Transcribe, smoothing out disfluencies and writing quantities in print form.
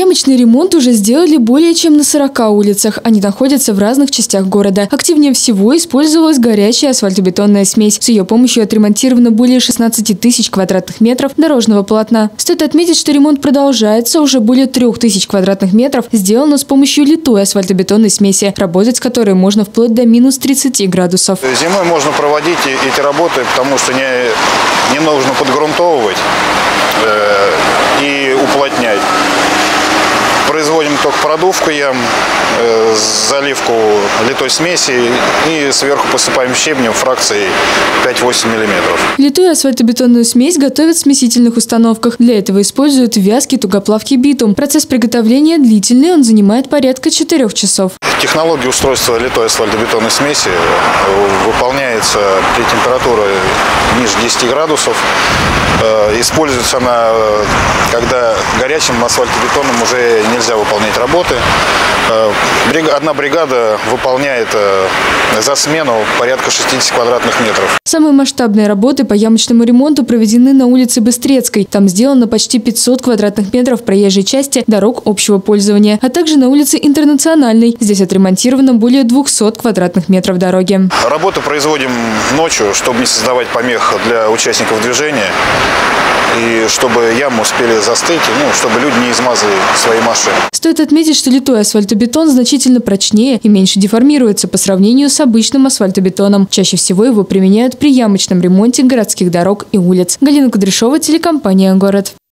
Ямочный ремонт уже сделали более чем на 40 улицах. Они находятся в разных частях города. Активнее всего использовалась горячая асфальтобетонная смесь. С ее помощью отремонтировано более 16 тысяч квадратных метров дорожного полотна. Стоит отметить, что ремонт продолжается. Уже более 3000 квадратных метров сделано с помощью литой асфальтобетонной смеси, работать с которой можно вплоть до минус 30 градусов. Зимой можно проводить эти работы, потому что не нужно подгрунтовывать и уплотнять. Производим только продувку ям, заливку литой смеси и сверху посыпаем щебнем фракцией 5-8 мм. Литую асфальтобетонную смесь готовят в смесительных установках. Для этого используют вязкий тугоплавкий битум. Процесс приготовления длительный, он занимает порядка 4 часов. Технология устройства литой асфальтобетонной смеси выполняется при температуре ниже 10 градусов. Используется она, когда горячим асфальтобетоном уже нельзя выполнять работы. Одна бригада выполняет за смену порядка 60 квадратных метров. Самые масштабные работы по ямочному ремонту проведены на улице Быстрецкой. Там сделано почти 500 квадратных метров проезжей части дорог общего пользования, а также на улице Интернациональной. Здесь отремонтировано более 200 квадратных метров дороги. Работы производим ночью, чтобы не создавать помех для участников движения и чтобы ямы успели застыть, чтобы люди не измазали свои машины. Стоит отметить, что литой асфальтобетон значительно прочнее и меньше деформируется по сравнению с обычным асфальтобетоном. Чаще всего его применяют при ямочном ремонте городских дорог и улиц. Галина Кудряшова, телекомпания «Город».